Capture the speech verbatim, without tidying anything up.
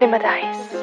Sympathize.